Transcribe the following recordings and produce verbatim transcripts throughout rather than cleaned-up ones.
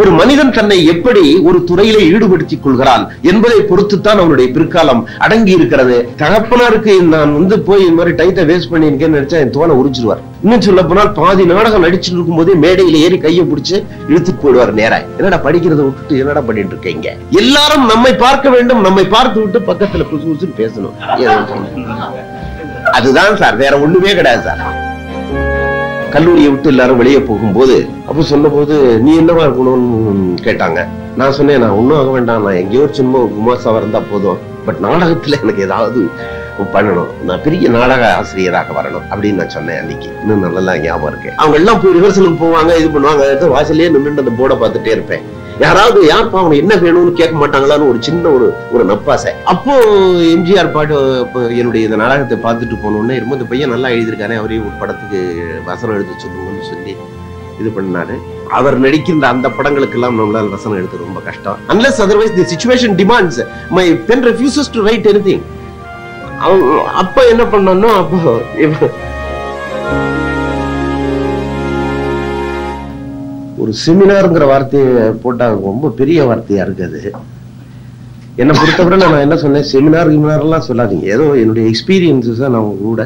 ஒரு மனிதன் தன்னை எப்படி ஒரு துறையிலே ஈடுபடுத்திக் கொள்கிறான் என்பதை பொறுத்துத்தான் அவனுடைய பிற்காலம் அடங்கி இருக்கிறது. தகப்பனாருக்கு நான் வந்து போய் இந்த மாதிரி டைத்தை வேஸ்ட் பண்ணி இருக்கேன்னு நினைச்சா என் தோலை உரிச்சிருவார். இன்னும் சொல்ல போனால் பாதி நாடகம் நடிச்சுட்டு இருக்கும் போதே மேடையில ஏறி கையை பிடிச்சு இழுத்துட்டு போயிடுவார். நேராய் என்னடா படிக்கிறத விட்டு என்னடா பண்ணிட்டு இருக்கீங்க? எல்லாரும் நம்மை பார்க்க வேண்டும், நம்மை பார்த்து விட்டு பக்கத்துல புசு புசுன்னு பேசணும். அதுதான் சார், வேற ஒண்ணுமே கிடையாது சார். கல்லூரியை விட்டு எல்லாரும் வெளியே போகும்போது அப்போ சொன்ன போது நீ என்னவா இருக்கணும்னு கேட்டாங்க. நான் சொன்னேன், நான் ஒன்னும் ஆக வேண்டாம், நான் எங்கேயோ சும்மா உமாசாவா இருந்தா போதும், பட் நாடகத்துல எனக்கு ஏதாவது பண்ணணும், நான் பெரிய நாடக ஆசிரியராக வரணும் அப்படின்னு நான் சொன்னேன். அன்னைக்கு இன்னும் நல்லா ஞாபகம் இருக்கு. அவங்க எல்லாம் போய் ரிஹர்சலுக்கு போவாங்க, இது பண்ணுவாங்க, வாசலே நின்று அந்த போர்டை பார்த்துட்டே இருப்பேன். யாராவது யாருப்பா அவங்க என்ன வேணும்னு கேட்க மாட்டாங்களான்னு ஒரு சின்ன ஒரு ஒரு நப்பாசை. அப்போ எம்ஜிஆர் பாட்டு என்னுடைய இந்த நாடகத்தை பார்த்துட்டு போனோன்னே ரொம்ப இந்த பையன் நல்லா எழுதியிருக்காரு, அவரையும் ஒரு படத்துக்கு வசனம் எழுதி சொல்லுங்கன்னு சொல்லி இது பண்ணாரு. அவர் நடிக்கின்ற அந்த படங்களுக்கு எல்லாம் நம்மளால வசனம் எழுத ரொம்ப கஷ்டம். Unless otherwise the situation demands, my pen refuses to write anything. அப்ப என்ன பண்ணா, அப்போ ஒரு செமினார்ங்கிற வார்த்தையை போட்டா ரொம்ப பெரிய வார்த்தையா இருக்குது. என்னை பொறுத்தவரை நான் என்ன சொன்னேன், செமினார் கிமினார்லாம் சொல்லாதீங்க, ஏதோ என்னுடைய எக்ஸ்பீரியன்ஸா நான் கூட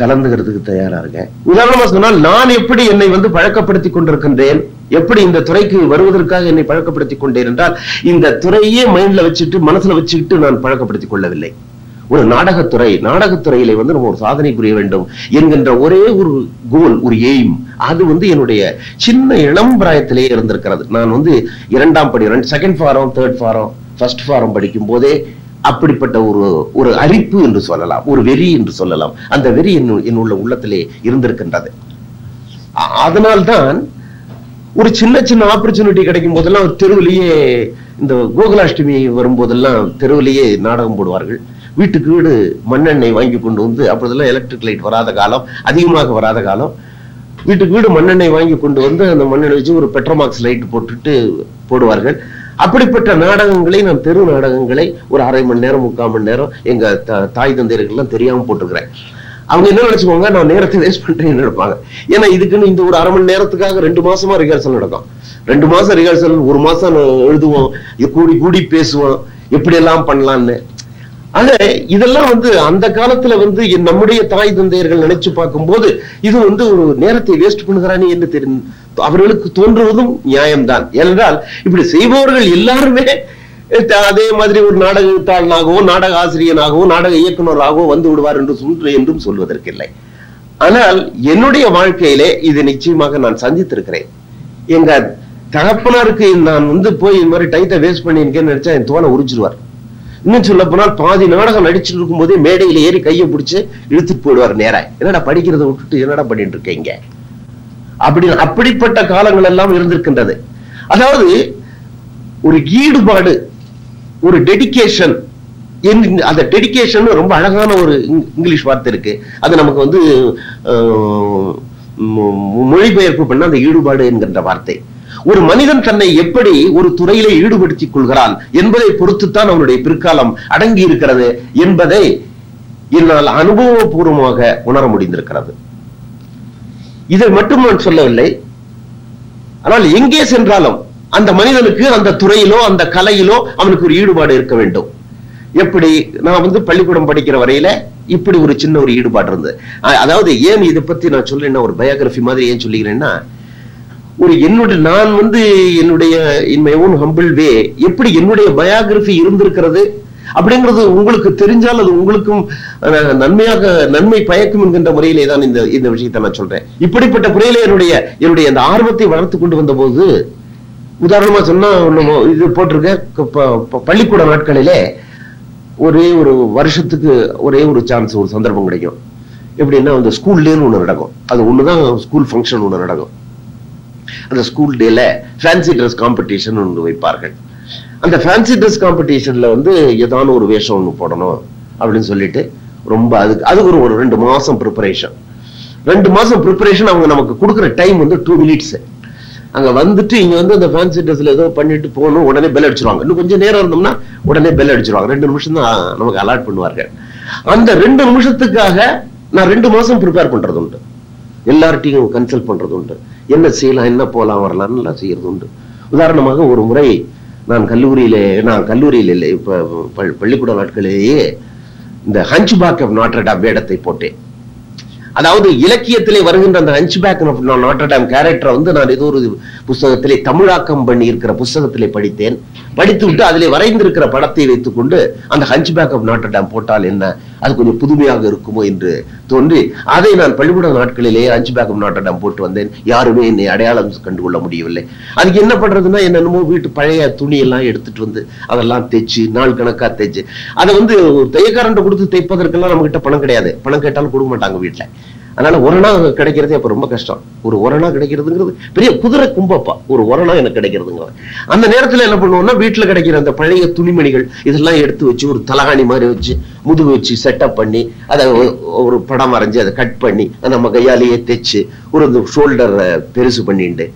கலந்துக்கிறதுக்கு தயாரா இருக்கேன். உதாரணமா சொன்னால், நான் எப்படி என்னை வந்து பழக்கப்படுத்தி கொண்டிருக்கின்றேன், எப்படி இந்த துறைக்கு வருவதற்காக என்னை பழக்கப்படுத்தி கொண்டேன் என்றால், இந்த துறையே மைண்ட்ல வச்சுட்டு மனசுல வச்சுக்கிட்டு நான் பழக்கப்படுத்திக் கொள்ளவில்லை. ஒரு நாடகத்துறை, நாடகத்துறையிலே வந்து நம்ம ஒரு சாதனை புரிய வேண்டும் என்கின்ற ஒரே ஒரு கோல், ஒரு எய்ம், அது வந்து என்னுடைய சின்ன இளம் பிராயத்திலேயே இருந்திருக்கிறது. நான் வந்து இரண்டாம் படி ரெண்டு second form third form first form படிக்கும் போதே அப்படிப்பட்ட ஒரு ஒரு அரிப்பு என்று சொல்லலாம், ஒரு வெறி என்று சொல்லலாம், அந்த வெறி என்னுள்ள உள்ளத்திலே இருந்திருக்கின்றது. அதனால்தான் ஒரு சின்ன சின்ன ஆப்பர்ச்சுனிட்டி கிடைக்கும் போதெல்லாம் தெருவிலேயே, இந்த கோகுலாஷ்டமி வரும்போதெல்லாம் தெருவிலேயே நாடகம் போடுவார்கள். வீட்டுக்கு வீடு மண்ணெண்ணெய் வாங்கி கொண்டு வந்து, அப்பொழுதெல்லாம் எலக்ட்ரிக் லைட் வராத காலம், அதிகமாக வராத காலம், வீட்டுக்கு வீடு மண்ணெண்ணெய் வாங்கி கொண்டு வந்து அந்த மண்ணெண்ணெய் வச்சு ஒரு பெட்ரோமாக்ஸ் லைட் போட்டுட்டு போடுவார்கள். அப்படிப்பட்ட நாடகங்களை, நான் தெரு நாடகங்களை ஒரு அரை மணி நேரம் முக்கால் மணி நேரம் எங்க தாய் தந்தையர்கள்லாம் தெரியாம போட்டுக்கிறேன். அவங்க என்ன நினைச்சுக்கோங்க, நான் நேரத்தை வேஸ்ட் பண்றேன்னு நினைப்பாங்க. ஏன்னா இதுக்குன்னு இந்த ஒரு அரை மணி நேரத்துக்காக ரெண்டு மாசமா ரிஹர்சல் நடக்கும். ரெண்டு மாசம் ரிஹர்சல், ஒரு மாசம் எழுதுவோம், கூடி கூடி பேசுவோம், எப்படி எல்லாம் பண்ணலாம்னு. ஆனா இதெல்லாம் வந்து அந்த காலத்துல வந்து நம்முடைய தாய் தந்தையர்கள் நினைச்சு பார்க்கும் போது இது வந்து ஒரு நேரத்தை வேஸ்ட் பண்ணுகிறானே என்று தெரியும் அவர்களுக்கு தோன்றுவதும் நியாயம்தான். ஏனென்றால் இப்படி செய்பவர்கள் எல்லாருமே அதே மாதிரி ஒரு நாடகத்தாளனாகவோ நாடக ஆசிரியனாகவோ நாடக இயக்குநராகவோ வந்து விடுவார் என்று சொல்ற என்றும் சொல்வதற்கில்லை. ஆனால் என்னுடைய வாழ்க்கையிலே இது நிச்சயமாக நான் சந்தித்திருக்கிறேன். எங்க தகப்பனாருக்கு நான் வந்து போய் இந்த மாதிரி டைத்தை வேஸ்ட் பண்ணிருக்கேன்னு நினைச்சா என் தோலை உரிச்சிருவார். இன்னும் சொல்ல போனால் பாதி நாடகம் நடிச்சுட்டு இருக்கும் போதே மேடையில ஏறி கையை பிடிச்சு இழுத்துட்டு போயிடுவார். நேராய் என்னடா படிக்கிறத விட்டுட்டு என்னடா பண்ணிட்டு இருக்கீங்க அப்படி அப்படிப்பட்ட காலங்கள் எல்லாம் இருந்திருக்கின்றது. அதாவது ஒரு ஈடுபாடு, ஒரு டெடிக்கேஷன், அந்த டெடிக்கேஷன் ரொம்ப அழகான ஒரு இங்கிலீஷ் வார்த்தை இருக்கு, அது நமக்கு வந்து மொழிபெயர்ப்பு பண்ண அந்த ஈடுபாடு என்கின்ற வார்த்தை. ஒரு மனிதன் தன்னை எப்படி ஒரு துறையிலே ஈடுபடுத்திக் கொள்கிறான் என்பதை பொறுத்துத்தான் அவனுடைய பிற்காலம் அடங்கி இருக்கிறது என்பதை என்னால் அனுபவபூர்வமாக உணர முடிந்திருக்கிறது. இதை மட்டும் நான் சொல்லவில்லை, ஆனால் எங்கே சென்றாலும் அந்த மனிதனுக்கு அந்த துறையிலோ அந்த கலையிலோ அவனுக்கு ஒரு ஈடுபாடு இருக்க வேண்டும். எப்படி நான் வந்து பள்ளிக்கூடம் படிக்கிற வரையில இப்படி ஒரு சின்ன ஒரு ஈடுபாடு இருந்தது. அதாவது ஏன் இதை பத்தி நான் சொல்றேன்னா, ஒரு பயோகிராஃபி மாதிரி ஏன் சொல்லுகிறேன்னா, ஒரு என்னுடைய நான் வந்து என்னுடைய in my own humble way எப்படி என்னுடைய பயோகிராஃபி இருந்திருக்கிறது அப்படிங்கிறது உங்களுக்கு தெரிஞ்சால் அது உங்களுக்கும் நன்மையாக நன்மை பயக்கும் என்கின்ற முறையிலே தான் இந்த இந்த விஷயத்தை நான் சொல்றேன். இப்படிப்பட்ட முறையில என்னுடைய என்னுடைய அந்த ஆர்வத்தை வளர்த்து கொண்டு வந்த போது, உதாரணமா சொன்னா இது போட்டிருக்க பள்ளிக்கூட நாட்களிலே ஒரே ஒரு வருஷத்துக்கு ஒரே ஒரு சான்ஸ், ஒரு சந்தர்ப்பம் கிடைக்கும். எப்படின்னா, அந்த ஸ்கூல்லேன்னு ஒன்று நடக்கும், அது ஒண்ணுதான் ஸ்கூல் ஃபங்க்ஷன் ஒன்று நடக்கும். அந்த ஸ்கூல் டேல ஃபேன்சி ட்ரெஸ் காம்படிஷன் ஒன்று வைப்பார்கள். அந்த ஃபேன்சி ட்ரெஸ் காம்படிஷன்ல வந்து ஏதான ஒரு வேஷம் ஒன்று போடணும் அப்படின்னு சொல்லிட்டு ரொம்ப அதுக்கு அதுக்கு ஒரு ஒரு ரெண்டு மாசம் ப்ரிப்பரேஷன். ரெண்டு மாசம் ப்ரிப்பரேஷன் அவங்க நமக்கு கொடுக்குற டைம் வந்து டூ மினிட்ஸ். அங்க வந்துட்டு இங்க வந்து அந்த ஃபேன்சி ட்ரெஸ்ல ஏதோ பண்ணிட்டு போகணும், உடனே பெல் அடிச்சிருவாங்க. இன்னும் கொஞ்சம் நேரம் இருந்தோம்னா உடனே பெல் அடிச்சிருவாங்க. ரெண்டு நிமிஷம் தான் நமக்கு அலாட் பண்ணுவார்கள். அந்த ரெண்டு நிமிஷத்துக்காக நான் ரெண்டு மாசம் ப்ரிப்பேர் பண்றது உண்டு, எல்லார்ட்டையும் கன்சல்ட் பண்றது உண்டு, என்ன செய்யலாம் என்ன போகலாம் வரலாம்னு எல்லாம் செய்யறது உண்டு. உதாரணமாக ஒரு முறை நான் கல்லூரியிலே நான் கல்லூரியில் இல்லை பள்ளிக்கூட நாட்களிலேயே இந்த ஹஞ்ச்பேக் ஆஃப் நாட்டர்டாம் வேடத்தை போட்டேன். அதாவது இலக்கியத்திலே வருகின்ற அந்த ஹஞ்ச்பேக் ஆஃப் நாட்டர்டாம் கேரக்டரை வந்து நான் ஏதோ ஒரு புத்தகத்திலே தமிழாக்கம் பண்ணி இருக்கிற புத்தகத்திலே படித்தேன். படித்துவிட்டு அதிலே வரைந்திருக்கிற படத்தை வைத்துக்கொண்டு அந்த ஹஞ்ச்பேக் ஆஃப் நாட்டர்டாம் போட்டால் என்ன, அது கொஞ்சம் புதுமையாக இருக்குமோ என்று தோன்றி அதை நான் பள்ளிக்கூட நாட்களிலே ஹஞ்ச்பேக் ஆஃப் நாட்டர்டாம் போட்டு வந்தேன். யாருமே என்னை அடையாளம் கண்டுகொள்ள முடியவில்லை. அதுக்கு என்ன பண்றதுன்னா என்னென்னமோ வீட்டு பழைய துணியெல்லாம் எடுத்துட்டு வந்து அதெல்லாம் தைச்சு நாள் கணக்காக தைச்சு அதை வந்து தையக்காரன்ட்ட கொடுத்து தைப்பதற்கெல்லாம் நம்ம கிட்ட பணம் கிடையாது. பணம் கேட்டாலும் கொடுக்க மாட்டாங்க வீட்டுல. அதனால ஒரணா கிடைக்கிறதே அப்ப ரொம்ப கஷ்டம். ஒரு ஒரணா கிடைக்கிறதுங்கிறது பெரிய குதிரை கும்பப்பா. ஒரு ஒரணா எனக்கு கிடைக்கிறதுங்கிறது அந்த நேரத்துல என்ன பண்ணுவோம்னா வீட்டுல கிடைக்கிற அந்த பழைய துணிமணிகள் இதெல்லாம் எடுத்து வச்சு ஒரு தலகாணி மாதிரி வச்சு முதுகு வச்சு செட்டப் பண்ணி அதை ஒரு படம் வரைஞ்சி அதை கட் பண்ணி நம்ம கையாலேயே தைச்சு ஒரு ஷோல்டர் பெருசு பண்ணிட்டு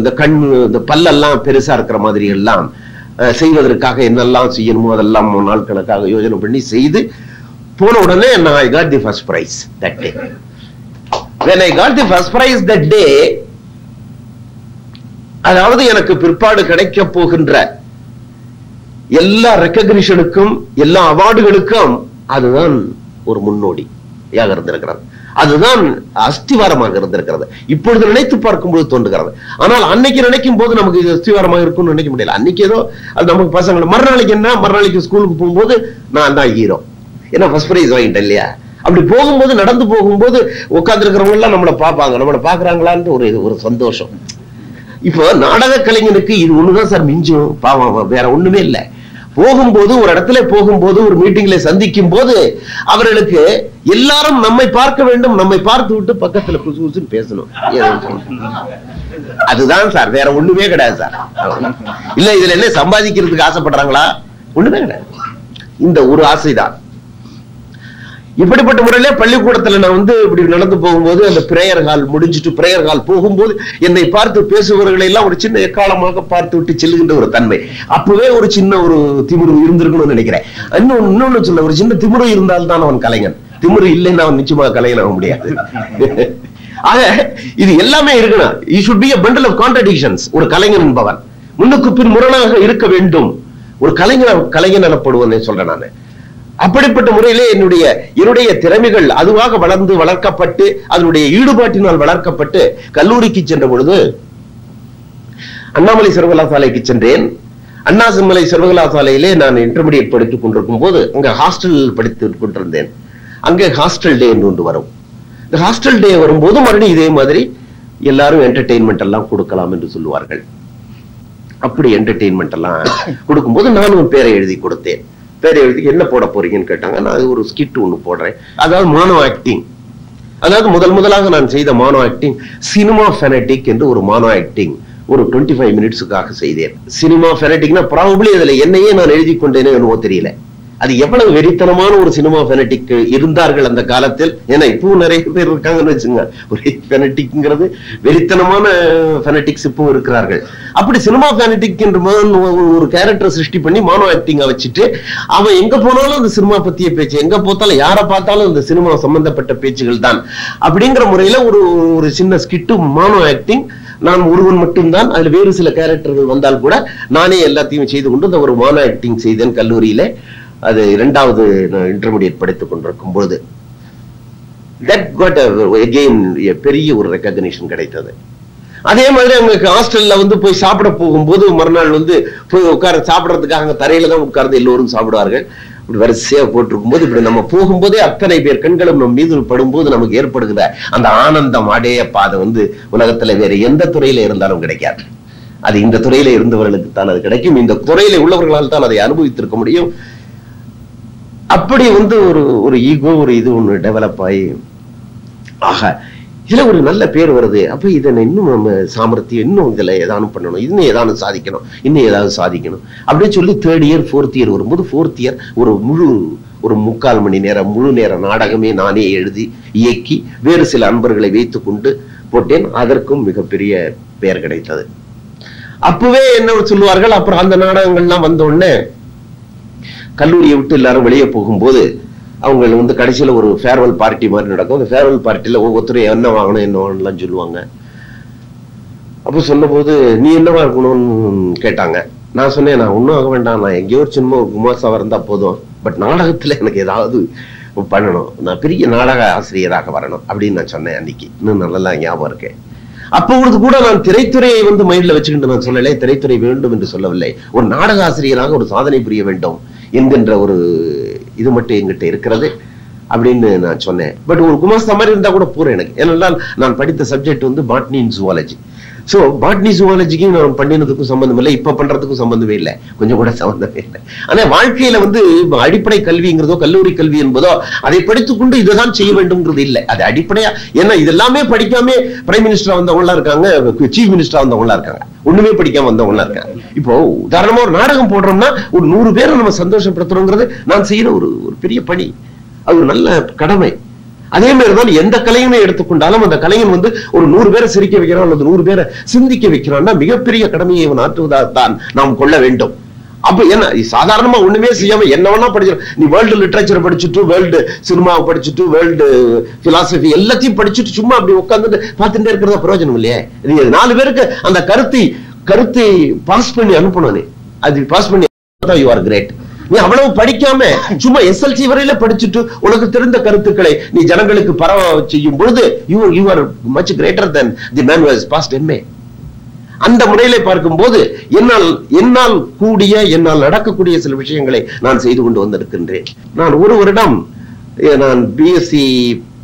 இந்த கண் இந்த பல்லெல்லாம் பெருசா இருக்கிற மாதிரி எல்லாம் செய்வதற்காக என்னெல்லாம் செய்யணுமோ அதெல்லாம் நாள் கணக்காக யோஜனை பண்ணி செய்து போன உடனே நான் I got the first prize that day. When I got the first prize that day, அதாவது எனக்கு பிற்பாடு கிடைக்க போகின்ற எல்லா ரெக்கக்னிஷனுக்கும் எல்லா அவார்டுகளுக்கும் அதுதான் ஒரு முன்னோடியாக இருந்திருக்கிறது. அதுதான் அஸ்திவாரமாக இருந்திருக்கிறது. இப்பொழுது நினைத்து பார்க்கும்போது தோன்றுகிறது. ஆனால் அன்னைக்கு நினைக்கும் போது நமக்கு இது அஸ்திவாரமாக இருக்கும்னு நினைக்க முடியல. அன்னைக்கு ஏதோ அது நமக்கு பசங்களை மறுநாளைக்கு என்ன மறுநாளைக்கு ஸ்கூலுக்கு போகும்போது நான் தான் ஹீரோ. ஏன்னா ஃபர்ஸ்ட் பிரைஸ் வாங்கிட்டேன் இல்லையா. அப்படி போகும்போது நடந்து போகும்போது உட்காந்துருக்கிறவங்க எல்லாம் நம்மளை பார்ப்பாங்க. நம்மளை பார்க்குறாங்களான்னு ஒரு ஒரு சந்தோஷம். இப்போ நாடக கலைஞனுக்கு இது ஒண்ணுதான் சார் மிஞ்சும், பாவம் வேற ஒண்ணுமே இல்லை. போகும்போது ஒரு இடத்துல போகும்போது ஒரு மீட்டிங்ல சந்திக்கும் போது அவர்களுக்கு எல்லாரும் நம்மை பார்க்க வேண்டும், நம்மை பார்த்து விட்டு பக்கத்துல குசு குசுன்னு பேசணும். அதுதான் சார், வேற ஒண்ணுமே கிடையாது சார். இல்ல இதுல என்ன சம்பாதிக்கிறதுக்கு ஆசைப்படுறாங்களா, ஒண்ணுமே கிடையாது. இந்த ஒரு ஆசைதான். இப்படிப்பட்ட முறையிலே பள்ளிக்கூடத்துல நான் வந்து இப்படி நடந்து போகும்போது அந்த பிரேயர் ஹால் முடிஞ்சிட்டு பிரேயர் ஹால் போகும்போது என்னை பார்த்து பேசுபவர்களை எல்லாம் ஒரு சின்ன எக்காலமாக பார்த்து விட்டு செல்லுகின்ற ஒரு தன்மை அப்பவே ஒரு சின்ன ஒரு திமிரு இருந்திருக்கணும்னு நினைக்கிறேன். இன்னொன்னு இன்னொன்னு சொல்ல, ஒரு சின்ன திமிரு இருந்தால்தான் அவன் கலைஞன். திமிரு இல்லைன்னா அவன் நிச்சயமாக கலைஞன் ஆக முடியாது. ஆக இது எல்லாமே இருக்கணும். You should be a bundle of contradictions. ஒரு கலைஞன் என்பவன் முன்னுக்கு பின் முரணாக இருக்க வேண்டும். ஒரு கலைஞன் கலைஞன் எனப்படுவதை சொல்றேன் நான். அப்படிப்பட்ட முறையிலே என்னுடைய என்னுடைய திறமைகள் அதுவாக வளர்ந்து வளர்க்கப்பட்டு அதனுடைய ஈடுபாட்டினால் வளர்க்கப்பட்டு கல்லூரிக்கு சென்ற பொழுது அண்ணாமலை சர்வகலாசாலைக்கு சென்றேன். அண்ணாமலை சர்வகலாசாலையிலே நான் இன்டர்மீடியட் படித்துக் கொண்டிருக்கும் போது அங்க ஹாஸ்டல் படித்துக் கொண்டிருந்தேன். அங்கே ஹாஸ்டல் டே என்று ஒன்று வரும். இந்த ஹாஸ்டல் டே வரும்போது மறுபடியும் இதே மாதிரி எல்லாரும் என்டர்டெயின்மெண்ட் எல்லாம் கொடுக்கலாம் என்று சொல்லுவார்கள். அப்படி என்டர்டெயின்மெண்ட் எல்லாம் கொடுக்கும்போது நானும் பேரை எழுதி கொடுத்தேன். பேரை எழுதி என்ன போட போறீங்கன்னு கேட்டாங்க. நான் அது ஒரு ஸ்கிட் ஒன்று போடுறேன். அதாவது மானோ ஆக்டிங், அதாவது முதல் முதலாக நான் செய்த மானோ ஆக்டிங் சினிமா ஃபெனடிக் என்று ஒரு மானோ ஆக்டிங் ஒரு டுவெண்ட்டி ஃபைவ் மினிட்ஸுக்காக செய்தேன். சினிமா ஃபெனடிக்னா ப்ராபபிளி அதில் என்னையே நான் எழுதி கொண்டேனே என்னவோ தெரியல. அது எவ்வளவு வெறித்தனமான ஒரு சினிமா ஃபெனடிக் இருந்தார்கள் அந்த காலத்தில். ஏன்னா இப்பவும் நிறைய பேர் இருக்காங்கன்னு வச்சுங்க. ஒரு ஃபெனடிக்ங்கிறது வெறித்தனமான ஃபெனடிக்ஸ் இப்பவும் இருக்கிறார்கள். அப்படி சினிமா ஃபெனடிக் என்று ஒரு கேரக்டரை சிருஷ்டி பண்ணி மானோ ஆக்டிங்கா வச்சுட்டு அவன் எங்க போனாலும் அந்த சினிமா பத்திய பேச்சு, எங்க போத்தாலும் யாரை பார்த்தாலும் அந்த சினிமா சம்பந்தப்பட்ட பேச்சுகள் தான். அப்படிங்கிற முறையில ஒரு ஒரு சின்ன ஸ்கிட்டு மானோ ஆக்டிங். நான் ஒருவன் மட்டும்தான், அதுல வேறு சில கேரக்டர்கள் வந்தால் கூட நானே எல்லாத்தையும் செய்து கொண்டு அந்த ஒரு மானோ ஆக்டிங் செய்தேன் கல்லூரியில. அது இரண்டாவது இன்டர்மீடியட் படித்துக் கொண்டிருக்கும் பொழுது பெரிய ஒரு ரெகக்னிஷன் கிடைத்தது. அதே மாதிரி அவங்களுக்கு ஹாஸ்டல்ல வந்து போய் சாப்பிட போகும்போது மறுநாள் வந்து போய் உட்கார சாப்பிடறதுக்காக அங்க தரையில தான் உட்கார்ந்து எல்லோரும் சாப்பிடுவார்கள். இப்படி வரிசையா போட்டிருக்கும் போது இப்படி நம்ம போகும்போதே அத்தனை பேர் கண்களும் நம்ம மீது படும்போது நமக்கு ஏற்படுகிற அந்த ஆனந்தம் அடைய பாதை வந்து உலகத்துல வேற எந்த துறையில இருந்தாலும் கிடைக்காது. அது இந்த துறையில இருந்தவர்களுக்கு தான் அது கிடைக்கும். இந்த துறையில உள்ளவர்களால் தான் அதை அனுபவித்திருக்க முடியும். அப்படி வந்து ஒரு ஒரு ஈகோ ஒரு இது ஒன்று டெவலப் ஆகி ஆக இதுல ஒரு நல்ல பேர் வருது. அப்ப இதை இன்னும் நம்ம சாமர்த்தியம் இன்னும் இதுல ஏதானும் பண்ணணும், இன்னும் ஏதானும் சாதிக்கணும், இன்னும் ஏதாவது சாதிக்கணும் அப்படின்னு சொல்லி தேர்ட் இயர் ஃபோர்த் இயர் வரும்போது ஃபோர்த் இயர் ஒரு முழு ஒரு முக்கால் மணி நேரம் முழு நேர நாடகமே நானே எழுதி இயக்கி வேறு சில அன்பர்களை வைத்து கொண்டு போட்டேன். அதற்கும் மிகப்பெரிய பெயர் கிடைத்தது. அப்பவே என்ன சொல்லுவார்கள், அப்புறம் அந்த நாடகங்கள்லாம் வந்த உடனே கல்லூரியை விட்டு எல்லாரும் வெளியே போகும்போது அவங்க வந்து கடைசியில ஒரு ஃபேர்வெல் பார்ட்டி மாதிரி நடக்கும். அந்த ஃபேர்வெல் பார்ட்டியில ஒவ்வொருத்தரும் என்ன வாங்கணும் என்ன வாங்கணும்லாம் சொல்லுவாங்க. அப்போ சொல்லும்போது நீ என்னவா இருக்கணும்னு கேட்டாங்க. நான் சொன்னேன், நான் ஒன்றும் ஆக வேண்டாம், நான் எங்கேயோ சின்ன ஒரு குமாசாவாக இருந்தால் போதும், பட் நாடகத்தில் எனக்கு ஏதாவது பண்ணணும், நான் பெரிய நாடக ஆசிரியராக வரணும் அப்படின்னு நான் சொன்னேன். அன்னைக்கு இன்னும் நல்லா ஞாபகம் இருக்கேன். அப்பொழுது கூட நான் திரைத்துறையை வந்து மைண்டில் வச்சுக்கிட்டு நான் சொல்லலை, திரைத்துறை வேண்டும் என்று சொல்லவில்லை, ஒரு நாடக ஆசிரியராக ஒரு சாதனை புரிய வேண்டும் என்கின்ற ஒரு இது மட்டும் எங்கிட்ட இருக்கிறது அப்படின்னு நான் சொன்னேன். பட் ஒரு குமாஸ்தா மாதிரி இருந்தால் கூட போகிறேன் எனக்கு. ஏனென்றால் நான் படித்த சப்ஜெக்ட் வந்து botany and zoology. So botany ஜுவாலஜிக்கும் நான் பண்ணினதுக்கும் சம்மந்தம் இல்லை, இப்போ பண்ணுறதுக்கும் சம்மந்தமே இல்லை, கொஞ்சம் கூட சம்மந்தமே இல்லை. ஆனால் வாழ்க்கையில் வந்து அடிப்படை கல்விங்கிறதோ கல்லூரி கல்வி என்பதோ அதை படித்துக்கொண்டு இதை தான் செய்ய வேண்டும்ங்கிறது இல்லை. அது அடிப்படையாக, ஏன்னா இதெல்லாமே படிக்காம பிரைம் மினிஸ்டராக வந்தவங்களாம் இருக்காங்க, சீஃப் மினிஸ்டராக வந்தவங்களாம் இருக்காங்க, ஒண்ணுமே படிக்காம வந்தவங்களாம் இருக்காங்க. இப்போ உதாரணமாக ஒரு நாடகம் போடுறோம்னா ஒரு நூறு பேரை நம்ம சந்தோஷப்படுத்துறோங்கிறது நான் செய்கிற ஒரு ஒரு பெரிய பணி, அது ஒரு நல்ல கடமை. அதே மாதிரி தான் எந்த கலைஞனை எடுத்துக்கொண்டாலும் அந்த கலைஞன் வந்து ஒரு நூறு பேரை சிரிக்க வைக்கிறான் அல்லது நூறு பேரை சிந்திக்க வைக்கிறான்னா மிகப்பெரிய கடமையை இவன் ஆற்றுவதாகத்தான் நாம் கொள்ள வேண்டும். அப்ப என்ன சாதாரணமா ஒண்ணுமே செய்யாம என்ன வேணா படிச்சிடும், நீ வேர்ல்டு லிட்ரேச்சர் படிச்சுட்டு வேர்ல்டு சினிமாவை படிச்சுட்டு வேர்ல்டு பிலாசபி எல்லாத்தையும் படிச்சுட்டு சும்மா அப்படி உட்காந்துட்டு பார்த்துட்டே இருக்கிறதா பிரயோஜனம் இல்லையே. நீ நாலு பேருக்கு அந்த கருத்தை கருத்தை பாஸ் பண்ணி அனுப்பணும், நீ அது பாஸ் பண்ணி யூ ஆர் கிரேட். நீ அவ்வளவு படிக்காம சும்மா எஸ்எல்சி வரையில படிச்சுட்டு உனக்கு தெரிந்த கருத்துக்களை நீ ஜனங்களுக்கு பரவ செய்யும் பொழுது you you are much greater than the man who has passed MA. அந்த முறையிலே பார்க்கும்போது என்னால் என்னால் கூடிய என்னால் நடக்கக்கூடிய சில விஷயங்களை நான் செய்து கொண்டு வந்திருக்கின்றேன். நான் ஒரு வருடம் நான் பிஎஸ்சி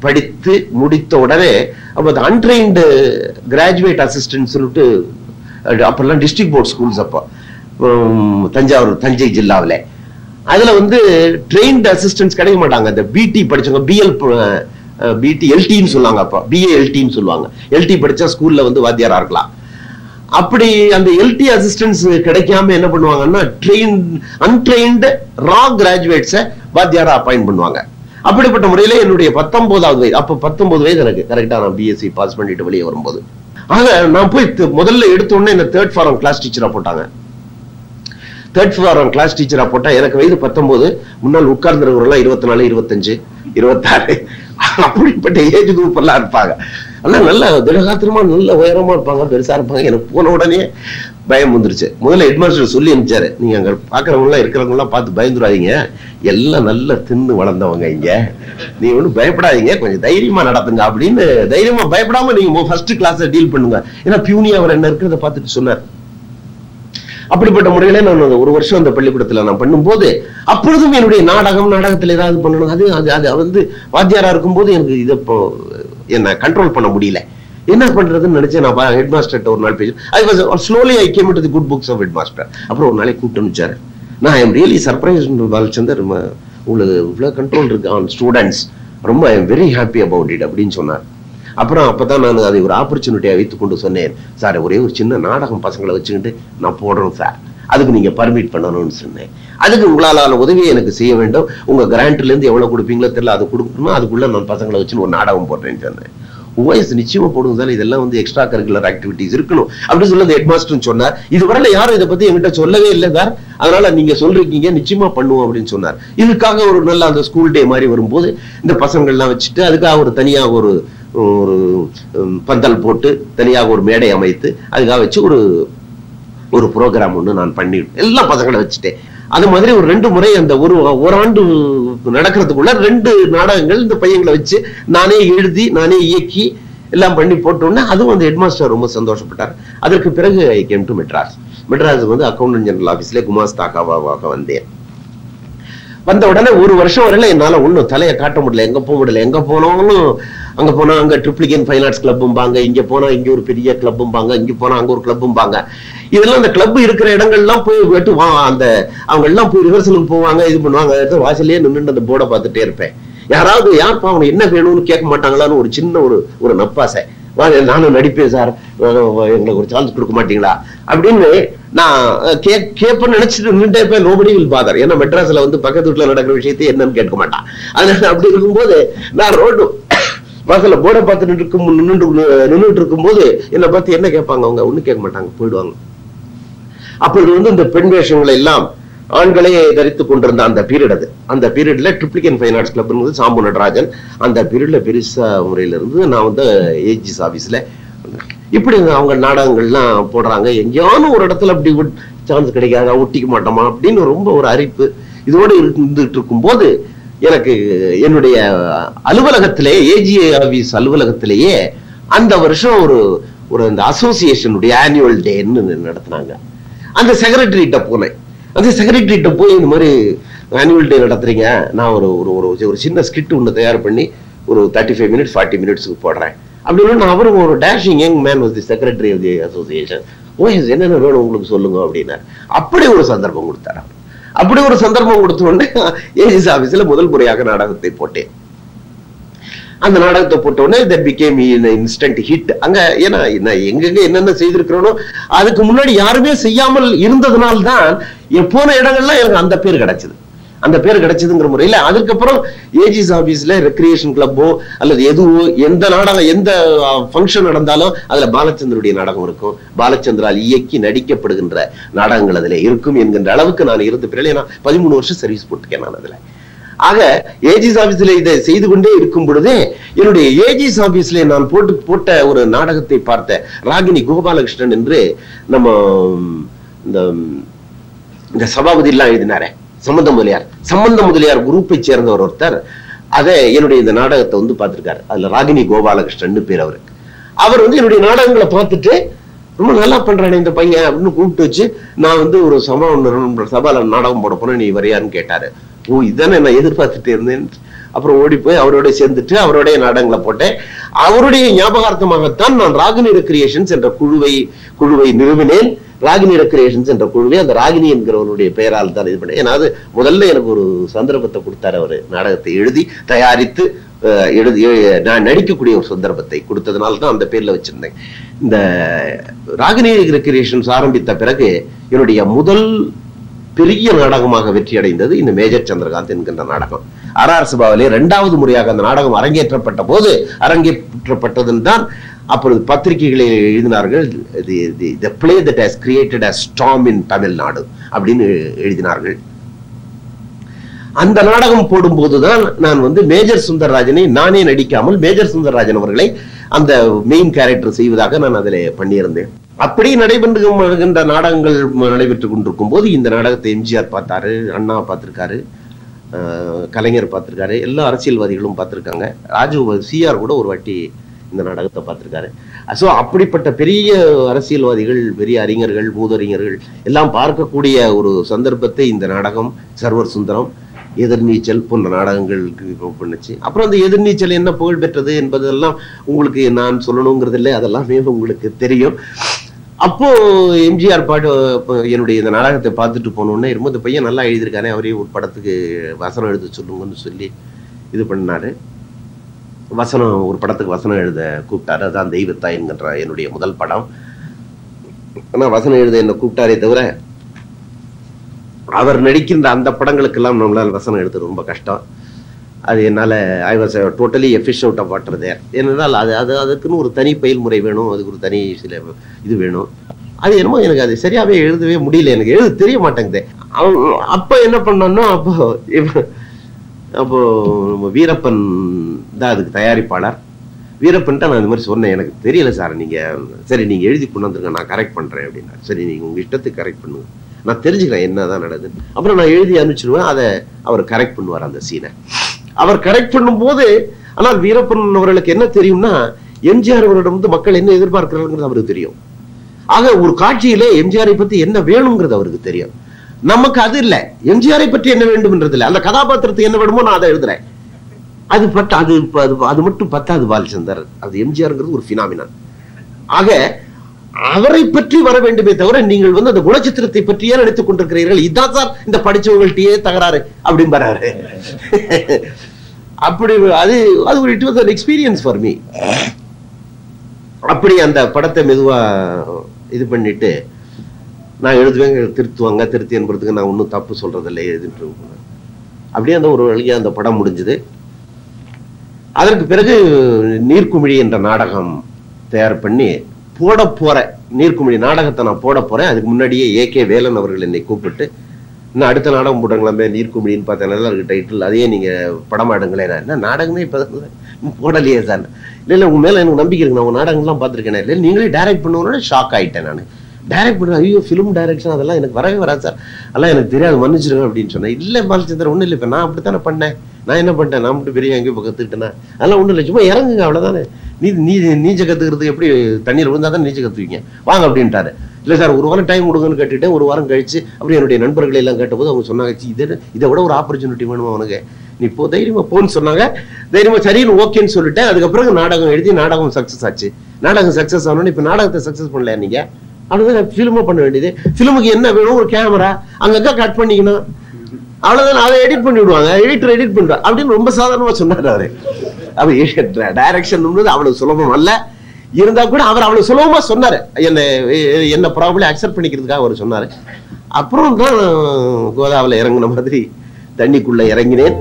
படித்து முடித்த உடனே அப்போ அன்ட்ரெயின்டு கிராஜுவேட் அசிஸ்டன்ட் சொல்லிட்டு அப்பெல்லாம் டிஸ்ட்ரிக்ட் போர்ட் ஸ்கூல்ஸ், அப்போ தஞ்சாவூர் தஞ்சை ஜில்லாவில் அதுல வந்து ட்ரெயின்ட் அசிஸ்டன்ஸ் கிடைக்க மாட்டாங்க. இந்த பிடி படிச்சவங்க பிஎல் பிடி எல்டின்னு சொல்லுவாங்க, அப்போ பிஏ எல்டின்னு சொல்லுவாங்க. எல்டி படிச்சா ஸ்கூல்ல வந்து வாத்தியாரா இருக்கலாம். அப்படி அந்த எல்டி அசிஸ்டன்ஸ் கிடைக்காம என்ன பண்ணுவாங்கன்னா ட்ரெயின் அன்ட்ரெயின்டு ரா கிராஜுவேட்ஸை வாத்தியாரா அப்பாயிண்ட் பண்ணுவாங்க. அப்படிப்பட்ட முறையில என்னுடைய பத்தொன்பதாவது வயது, அப்போ பத்தொன்பது வயது எனக்கு கரெக்டா, நான் பிஎஸ்சி பாஸ் பண்ணிட்டு வெளியே வரும்போது. ஆக நான் போய் முதல்ல எடுத்தோடனே என்ன தேர்ட் ஃபாரம் கிளாஸ் டீச்சரா போட்டாங்க. தேர்ட் ஃபாரம் கிளாஸ் டீச்சராக போட்டால் எனக்கு வயது பத்தொம்போது, முன்னால் உட்கார்ந்துருக்கிறவங்களாம் இருபத்தி நாலு இருபத்தஞ்சு இருபத்தாறு அப்படிப்பட்ட ஏஜ் குரூப் எல்லாம் இருப்பாங்க. ஆனால் நல்லா திடகாத்திரமாக நல்ல உயரமாக இருப்பாங்க, பெருசாக இருப்பாங்க. எனக்கு போன உடனே பயம் வந்துருச்சு. முதல்ல ஹெட்மாஸ்டர் சொல்லி அனுப்பிச்சாரு, நீங்கள் அங்கே பார்க்குறவங்களாம் இருக்கிறவங்களாம் பார்த்து பயந்துடாதீங்க, எல்லாம் நல்லா தின்னு வளர்ந்தவங்க, இங்கே நீ ஒன்றும் பயப்படாதீங்க, கொஞ்சம் தைரியமாக நடத்துங்க அப்படின்னு. தைரியமாக பயப்படாமல் நீங்கள் ஃபர்ஸ்ட் கிளாஸை டீல் பண்ணுங்க, ஏன்னா பியூனி அவர் என்ன இருக்கிறத பார்த்துட்டு சொன்னார். அப்படிப்பட்ட முறையில நான் ஒரு வருஷம் அந்த பள்ளிக்கூடத்தில் நான் பண்ணும்போது அப்பொழுதும் என்னுடைய நாடகம் நாடகத்தில் ஏதாவது பண்ணணும், அது அது அது வந்து வாத்தியாரா இருக்கும்போது எனக்கு இதை என்னை கண்ட்ரோல் பண்ண முடியல, என்ன பண்றதுன்னு நினைச்சேன். நான் ஹெட் மாஸ்டர்கிட்ட ஒரு நாள் பேசி அது slowly I came to the good books of head master. அப்புறம் ஒரு நாளைக்கு கூப்பிட்டுச்சாரு, நான் I am really surprise Balachander, உங்களுக்கு இவ்வளோ கண்ட்ரோல் இருக்கு ஆன் ஸ்டூடெண்ட்ஸ், ரொம்ப I am very happy about it அப்படின்னு சொன்னார். அப்புறம் அப்பதான் நான் அதை ஒரு ஆப்பர்ச்சுனிட்டியாக வைத்துக் கொண்டு சொன்னேன், சார் ஒரே ஒரு சின்ன நாடகம் பசங்களை வச்சுக்கிட்டு நான் போடுறேன் சார், அதுக்கு நீங்க பர்மிட் பண்ணணும்னு சொன்னேன். அதுக்கு உங்களால் உதவியை எனக்கு செய்ய வேண்டும், உங்க கிராண்ட்ல இருந்து எவ்வளவு கொடுப்பீங்களோ தெரியல, அது கொடுக்கணும்னா அதுக்குள்ள நான் பசங்களை வச்சுன்னு ஒரு நாடகம் போடுறேன்னு சொன்னேன். வயசு நிச்சயமா போடுங்க சார், இதெல்லாம் வந்து எக்ஸ்ட்ரா கரிக்குலர் ஆக்டிவிட்டிஸ் இருக்கணும் அப்படின்னு சொல்லி அந்த ஹெட் மாஸ்டர் சொன்னார். இதுவரையில யாரும் இதை பத்தி என்கிட்ட சொல்லவே இல்லை சார், அதனால நீங்க சொல்றீங்க நிச்சயமா பண்ணுவோம் அப்படின்னு சொன்னார். இதுக்காக ஒரு நல்ல அந்த ஸ்கூல் டே மாதிரி வரும்போது இந்த பசங்கள்லாம் வச்சுட்டு அதுக்காக ஒரு தனியாக ஒரு ஒரு பந்தல் போட்டு தனியாக ஒரு மேடை அமைத்து அதுக்காக வச்சு ஒரு ஒரு ப்ரோக்ராம் ஒன்று நான் பண்ணி எல்லா பசங்களை வச்சுட்டேன். அது மாதிரி ஒரு ரெண்டு முறை அந்த ஒரு ஓராண்டு நடக்கிறதுக்குள்ள ரெண்டு நாடகங்கள் இந்த பையங்களை வச்சு நானே எழுதி நானே இயக்கி எல்லாம் பண்ணி போட்டோன்னே அதுவும் அந்த ஹெட்மாஸ்டர் ரொம்ப சந்தோஷப்பட்டார். அதற்கு பிறகு I came to Madras. Madras வந்து அக்கௌண்டன்ட் ஜெனரல் ஆஃபீஸில் குமாஸ்தாக்காவாக வந்தேன். வந்த உடனே ஒரு வருஷம் வரையில என்னால் ஒன்றும் தலையை காட்ட முடியல, எங்கே போக முடியல, எங்கே போனாலும் அங்கே போனால் அங்கே ட்ரிப்ளிகேன் ஃபைன் ஆர்ட்ஸ் கிளப்பும்பாங்க, இங்கே போனால் இங்கே ஒரு பெரிய கிளப்பும்பாங்க, இங்கே போனால் அங்கே ஒரு கிளப்பும்பாங்க. இதெல்லாம் அந்த கிளப் இருக்கிற இடங்கள்லாம் போய் வெட்டு வா அந்த அவங்க எல்லாம் போய் ரிவர்சலுக்கு போவாங்க, இது பண்ணுவாங்க. வாசல்லையே நின்றுட்டு அந்த போர்டை பார்த்துட்டே இருப்பேன். யாராவது யார்ப்பா அவங்க என்ன வேணும்னு கேட்க மாட்டாங்களான்னு ஒரு சின்ன ஒரு ஒரு நப்பாசை, நானும் நடிப்பேன் சார், எங்களுக்கு ஒரு சான்ஸ் கொடுக்க மாட்டீங்களா அப்படின்னு நான் கே கேட்பேன்னு நினைச்சிட்டு நின்றுட்டே போய் நோபடி வில் பாதர். ஏன்னா மெட்ராஸ்ல வந்து பக்கத்து வீட்டில் நடக்கிற விஷயத்தையும் என்னன்னு கேட்க மாட்டான். அதனால அப்படி இருக்கும்போது நான் ரோடு வாசல்ல போர்டை பார்த்து நின்றுக்கும் நின்று நின்றுட்டு இருக்கும்போது என்னை பார்த்து என்ன கேட்பாங்க, அவங்க ஒன்றும் கேட்க மாட்டாங்க, போயிடுவாங்க. அப்பொழுது வந்து இந்த பெண் வேஷங்களை எல்லாம் ஆண்களே தரித்து கொண்டிருந்த அந்த பீரியட், அது அந்த பீரியட்ல ட்ரிப்ளிகேன் ஃபைன் ஆர்ட்ஸ் கிளப் வந்து சாம்பு நடராஜன் அந்த பீரியட்ல பெருசா முறையில இருந்து நான் வந்து ஏஜிஸ் ஆஃபீஸ்ல இப்படி அவங்க நாடகங்கள்லாம் போடுறாங்க. எங்கேயானும் ஒரு இடத்துல அப்படி சான்ஸ் கிடைக்காது, ஒட்டிக்க மாட்டோமா அப்படின்னு ரொம்ப ஒரு அரிப்பு இதோடு இருந்துட்டு இருக்கும்போது எனக்கு என்னுடைய அலுவலகத்திலே ஏஜிஏ ஆஃபீஸ் அலுவலகத்திலேயே அந்த வருஷம் ஒரு ஒரு அந்த அசோசியேஷனுடைய ஆனுவல் டேன்னு நடத்துனாங்க. அந்த செக்ரட்டரிகிட்ட போனேன். அந்த செக்ரட்டரிகிட்ட போய் இந்த மாதிரி ஆனுவல் டே நடத்துறீங்க, நான் ஒரு ஒரு ஒரு சின்ன ஸ்கிட் ஒன்று தயார் பண்ணி ஒரு தேர்ட்டி ஃபைவ் மினிட்ஸ் ஃபார்ட்டி மினிட்ஸுக்கு போடுறேன் அப்படின்னு. நான் அவரும் ஒரு dashing young man was the secretary of the association. ஓ என்னென்ன வேணும் உங்களுக்கு சொல்லுங்க அப்படின்னாரு. அப்படி ஒரு சந்தர்ப்பம் கொடுத்தாரு. அப்படி ஒரு சந்தர்ப்பம் கொடுத்தோடனே ஏஜிஸ் ஆஃபீஸில் முதல் முறையாக நாடகத்தை போட்டேன். அந்த நாடகத்தை போட்டோடனே தட் பிகேம் இன்ஸ்டன்ட் ஹிட். அங்கே ஏன்னா நான் எங்கெங்க என்னென்ன செய்திருக்கிறோனோ அதுக்கு முன்னாடி யாருமே செய்யாமல் இருந்ததுனால்தான் போன இடங்கள்லாம் எனக்கு அந்த பேர் கிடைச்சது. அந்த பேர் கிடைச்சதுங்கிற முறையில் அதுக்கப்புறம் ஏஜிஸ் ஆஃபீஸில் ரெக்ரியேஷன் கிளப்போ அல்லது எதுவோ எந்த நாடகம் எந்த ஃபங்க்ஷன் நடந்தாலும் அதில் பாலச்சந்தருடைய நாடகம் இருக்கும், பாலச்சந்தரால் இயக்கி நடிக்கப்படுகின்ற நாடகங்கள் அதில் இருக்கும் என்கின்ற அளவுக்கு நான் இருந்த பிறகு நான் பதிமூணு வருஷம் சர்வீஸ் போட்டுக்கேன் நான் அதில். ஆக ஏஜிஸ் ஆஃபீஸில் இதை செய்து கொண்டே இருக்கும் பொழுதே என்னுடைய ஏஜிஸ் ஆஃபீஸில் நான் போட்டு போட்ட ஒரு நாடகத்தை பார்த்த ராகினி கோபாலகிருஷ்ணன் என்று நம்ம இந்த சபாபதி எல்லாம் எழுதினாரே சம்பந்த முதலியார், சம்பந்த முதலியார் குரூப்பை சேர்ந்தவர் ஒருத்தர் அதை என்னுடைய இந்த நாடகத்தை வந்து பார்த்துருக்காரு. அதுல ராகினி கோபாலகிருஷ்ணன் பேர் அவருக்கு. அவர் வந்து என்னுடைய நாடகங்களை பார்த்துட்டு ரொம்ப நல்லா பண்றானே இந்த பையன் அப்படின்னு கூப்பிட்டு வச்சு நான் வந்து ஒரு சபா சபால நாடகம் போட போனேன், நீ வரையாருன்னு கேட்டாரு. ஓ இதானே நான் எதிர்பார்த்துட்டே இருந்தேன். அப்புறம் ஓடி போய் அவரோட சேர்ந்துட்டு அவருடைய நாடகங்களை போட்டேன். அவருடைய ஞாபகார்த்தமாகத்தான் நான் ராகினி ரெக்ரியேஷன்ஸ் என்ற குழுவை குழுவை நிறுவினேன். ராகினி ரெக்ரியேஷன்ஸ் என்ற குழுவே அந்த ராகினி என்கிறவருடைய பெயரால் தான் இது பண்ணேன். ஏன்னா அது முதல்ல எனக்கு ஒரு சந்தர்ப்பத்தை கொடுத்தாரு. அவர் நாடகத்தை எழுதி தயாரித்து எழுதி நான் நடிக்கக்கூடிய ஒரு சந்தர்ப்பத்தை கொடுத்ததுனால தான் அந்த பேரில் வச்சுருந்தேன். இந்த ராகினி ரெக்ரியேஷன்ஸ் ஆரம்பித்த பிறகு என்னுடைய முதல் பெரிய நாடகமாக வெற்றி அடைந்தது இந்த மேஜர் சந்திரகாந்த் என்கின்ற நாடகம். ஆர் ஆர் சபாவிலே இரண்டாவது முறையாக அந்த நாடகம் அரங்கேற்றப்பட்ட போது அரங்கேற்றப்பட்டதுன்னு தான் அப்பொழுது பத்திரிகைகளில் எழுதினார்கள், the play that has created a storm in Tamil Nadu அப்படின்னு எழுதினார்கள். அந்த நாடகம் போடும்போதுதான் நான் வந்து மேஜர் சுந்தரராஜனை நானே நடிக்காமல் மேஜர் சுந்தரராஜன் அவர்களை அந்த மெயின் கேரக்டர் செய்வதாக நான் அதில் பண்ணியிருந்தேன். அப்படி நடைபெறுகின்ற நாடகங்கள் நடைபெற்று கொண்டிருக்கும் போது இந்த நாடகத்தை எம்ஜிஆர் பார்த்தாரு, அண்ணா பார்த்திருக்காரு, கலைஞர் பார்த்திருக்காரு, எல்லா அரசியல்வாதிகளும் பார்த்திருக்காங்க, ராஜீவ் சிஆர் கூட ஒரு வாட்டி இந்த நாடகத்தை பார்த்திருக்காரு. ஸோ அப்படிப்பட்ட பெரிய அரசியல்வாதிகள், பெரிய அறிஞர்கள், மூதறிஞர்கள் எல்லாம் பார்க்கக்கூடிய ஒரு சந்தர்ப்பத்தை இந்த நாடகம் சர்வர் சுந்தரம், எதிர்நீச்சல் போன்ற நாடகங்களுக்கு பண்ணுச்சு. அப்புறம் அந்த எதிர்நீச்சல் என்ன புகழ் பெற்றது என்பதெல்லாம் உங்களுக்கு நான் சொல்லணுங்கிறது இல்லை, அதெல்லாமே உங்களுக்கு தெரியும். அப்போ எம்ஜிஆர் பாட்டு என்னுடைய இந்த நாடகத்தை பார்த்துட்டு போனோன்னே ரொம்ப இந்த பையன் நல்லா எழுதியிருக்கானே, அவரே ஒரு படத்துக்கு வசனம் எழுத சொல்லுங்கன்னு சொல்லி இது பண்ணாரு. வசனம் ஒரு படத்துக்கு வசனம் எழுத கூப்பிட்டாரு. அதான் தெய்வத்தாய் என்கின்ற என்னுடைய முதல் படம். ஆனால் வசனம் எழுத என்னை கூப்பிட்டாரே தவிர அவர் நடிக்கின்ற அந்த படங்களுக்கெல்லாம் நம்மளால் வசனம் எழுதுறது ரொம்ப கஷ்டம். அது என்னால் I was totally fish out of water there. ஏனென்றால் அது அது அதுக்குன்னு ஒரு தனி பயில்முறை வேணும், அதுக்கு ஒரு தனி சில இது வேணும். அது என்னமோ எனக்கு அது சரியாகவே எழுதவே முடியல, எனக்கு எழுத தெரிய மாட்டேங்குது. அப்போ என்ன பண்ணோன்னா அப்போ அப்போ நம்ம வீரப்பன் தான் அதுக்கு தயாரிப்பாளர். வீரப்பன்ட்ட நான் இந்த மாதிரி சொன்னேன், எனக்கு தெரியல சார், நீங்கள் சரி நீங்கள் எழுதி கொண்டு வந்துருங்க, நான் கரெக்ட் பண்ணுறேன் அப்படின்னா. சரி நீங்கள் உங்கள் இஷ்டத்துக்கு கரெக்ட் பண்ணுங்க, நான் தெரிஞ்சுக்கிறேன் என்ன தான் நடக்குதுன்னு. அப்புறம் நான் எழுதி அனுப்பிச்சிடுவேன், அதை அவர் கரெக்ட் பண்ணுவார் அந்த சீனை. அவர் கரெக்ட் பண்ணும்போது ஆனால் வீரப்பன் அவர்களுக்கு என்ன தெரியும்னா எம்ஜிஆர் அவரிடம் வந்து மக்கள் என்ன எதிர்பார்க்கிறாருங்கிறது அவருக்கு தெரியும். ஆக ஒரு காட்சியிலே எம்ஜிஆரை பற்றி என்ன வேணுங்கிறது அவருக்கு தெரியும். நமக்கு அது இல்லை, எம்ஜிஆரை பற்றி என்ன வேண்டும்ன்றது இல்லை, அந்த கதாபாத்திரத்துக்கு என்ன வேணுமோ நான் அதை எழுதுறேன். அது பட் அது அது மட்டும் பத்தாது பாலச்சந்தர், அது எம்ஜிஆருங்கிறது ஒரு ஃபினாமினான். ஆக அவரை பற்றி வர வேண்டுமே தவிர நீங்கள் வந்து அந்த குணச்சித்திரத்தை பற்றியே நினைத்துக் கொண்டிருக்கிறீர்கள். இதான் சார் இந்த படிச்சவங்கள்ட்டையே தகராறு அப்படின்பாரு. அப்படி அது அது ஒரு it was an experience for me. அப்படி அந்த படத்தை மெதுவா இது பண்ணிட்டு நான் எழுதுவேன், திருத்துவாங்க, திருத்தி என்பதுக்கு நான் ஒன்றும் தப்பு சொல்றதில்லை, எழுதிட்டு அப்படியே அந்த ஒரு வழியா அந்த படம் முடிஞ்சது. அதற்கு பிறகு நீர்க்குமிழி என்ற நாடகம் தயார் பண்ணி போட போறேன். நீர்க்குமிழி நாடகத்தை நான் போட போறேன். அதுக்கு முன்னாடியே ஏ கே வேலன் அவர்கள் என்னை கூப்பிட்டு நான் அடுத்த நாடகம் போடுறாங்களாமே நீர்க்குமிழின்னு பார்த்தேன், நல்லா இருக்கு டைட்டில், அதையே நீங்க படமாடுங்களேன். என்ன நாடகமே இப்போ போடலையே சார், இல்ல உங்க மேல எனக்கு நம்பிக்கை இருக்கு நான் உங்க நாடகங்கள்லாம் பாத்துர்க்கேனே இல்ல நீங்களே டைரக்ட் பண்ணுவனோட ஷாக் ஆயிட்டேன் நான் டைரக்ட் பண்ற ஐயோ film direction அதெல்லாம் எனக்கு வரவே வராது சார் அதெல்லாம் எனக்கு தெரியாது மன்னிச்சிடுங்க அப்படினு சொன்னேன் இல்ல பாலச்சந்தர் ஒண்ணு இல்ல இப்ப நான் அப்படி தான பண்ணேன் நான் என்ன பண்ணிட்டேன் நான் மட்டும் பெரிய எங்க பக்கத்துட்டேனா அதெல்லாம் ஒண்ணு இல்ல சும்மா இறங்குங்க அவ்வளவுதானே நீ நீ நீஞ்ச கத்துக்கிறது எப்படி தண்ணில விழுந்தா தான் நீஞ்ச கத்துவீங்க வாங்க அப்படின்ட்டாரு இல்ல சார் ஒரு வாரம் டைம் கொடுங்கன்னு கேட்டிட்டேன் ஒரு வாரம் கழிச்சு அப்படியே என்னோட நண்பர்கள் எல்லாம் கேட்டபோது அவங்க சொன்னாங்க இது இத விட ஒரு opportunity வேணுமா உனக்கு நீ போ தைரியமா போன்னு சொன்னாங்க தைரியமா சரின்னு ஓகேன்னு சொல்லிட்டேன் அதுக்கு அப்புறம் நாடகம் எழுதி நாடகம் சக்சஸ் ஆச்சு நாடகம் சக்சஸ் ஆனோனே இப்ப நாடகத்தை சக்சஸ் பண்ணல நீங்க அவ்வளவுதான் ஃபிலிமா பண்ண வேண்டியது ஃபிலிமுக்கு என்ன வேணும் ஒரு கேமரா அங்கங்க கட் பண்ணிக்கணும் அவ்வளவுதான் அதை எடிட் பண்ணி விடுவாங்க எடிட்டர் எடிட் பண்ற அப்படின்னு ரொம்ப சாதாரணமா சொன்னாரு அவரு அப்ப டைரக்ஷன்ன்றது அவ்வளவு சுலபம் அல்ல இருந்தா கூட அவர் அவ்வளவு சுலபமா சொன்னாரு என்ன என்ன ப்ராப்ளம் அக்செப்ட் பண்ணிக்கிறதுக்காக அவர் சொன்னாரு அப்புறம் தான் கோதாவளை இறங்குன மாதிரி தண்ணிக்குள்ள இறங்கினேன்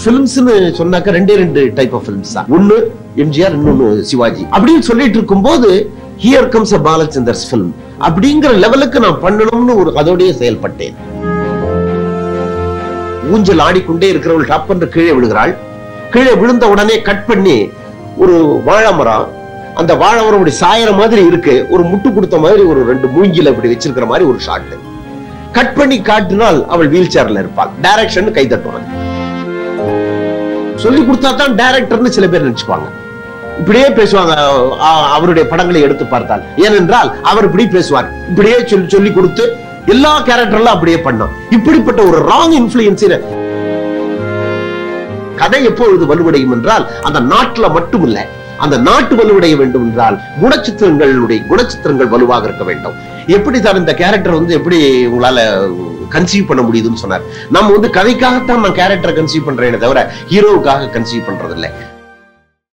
ஃபிலிம்ஸ்னு சொன்னாக்க ரெண்டே ரெண்டு டைப் ஆஃப் ஃபிலிம்ஸ் தான் ஒன்னு எம்ஜிஆர் இன்னொன்னு சிவாஜி அப்படின்னு சொல்லிட்டு இருக்கும்போது here comes a Balachander's film அப்படிங்கிற லெவலுக்கு நான் பண்ணணும்னு ஒரு அதோடய செயல்பட்டேன் ஊஞ்சல் ஆடிக்கொண்டே இருக்கிறவள் டாப் பண்ற கீழே விழுகிறாள் கீழே விழுந்த உடனே கட் பண்ணி ஒரு வாழை மரம் அந்த வாழை மரம் அப்படி சாயற மாதிரி இருக்கு ஒரு முட்டு கொடுத்த மாதிரி ஒரு ரெண்டு மூங்கில அப்படி வச்சிருக்கிற மாதிரி ஒரு ஷாட் கட் பண்ணி காட்டினால் அவள் வீல் சேர்ல இருப்பாள் டைரக்ஷன் கை தட்டுவாங்க சொல்லி கொடுத்தா தான் டைரக்டர்னு சில பேர் நினைச்சுப்பாங்க இப்படியே பேசுவாங்க அவருடைய படங்களை எடுத்து பார்த்தால் ஏனென்றால் அவர் இப்படி பேசுவார் இப்படியே சொல்லி சொல்லி கொடுத்து எல்லா கேரக்டர்லாம் அப்படியே பண்ணோம் இப்படிப்பட்ட ஒரு ராங் இன்ஃப்ளூயன்ஸ் கதை எப்பொழுது வலுவடையும் என்றால் அந்த நாட்டுல மட்டும் இல்ல அந்த நாட்டு வலுவடைய வேண்டும் என்றால் குணச்சித்திரங்களுடைய குணச்சித்திரங்கள் வலுவாக இருக்க வேண்டும் எப்படி தான் இந்த கேரக்டர் வந்து எப்படி உங்களால கன்சீவ் பண்ண முடியுதுன்னு சொன்னார் நம்ம வந்து கதைக்காகத்தான் நான் கேரக்டரை கன்சீவ் பண்றேன்னு தவிர ஹீரோவுக்காக கன்சீவ் பண்றது இல்லை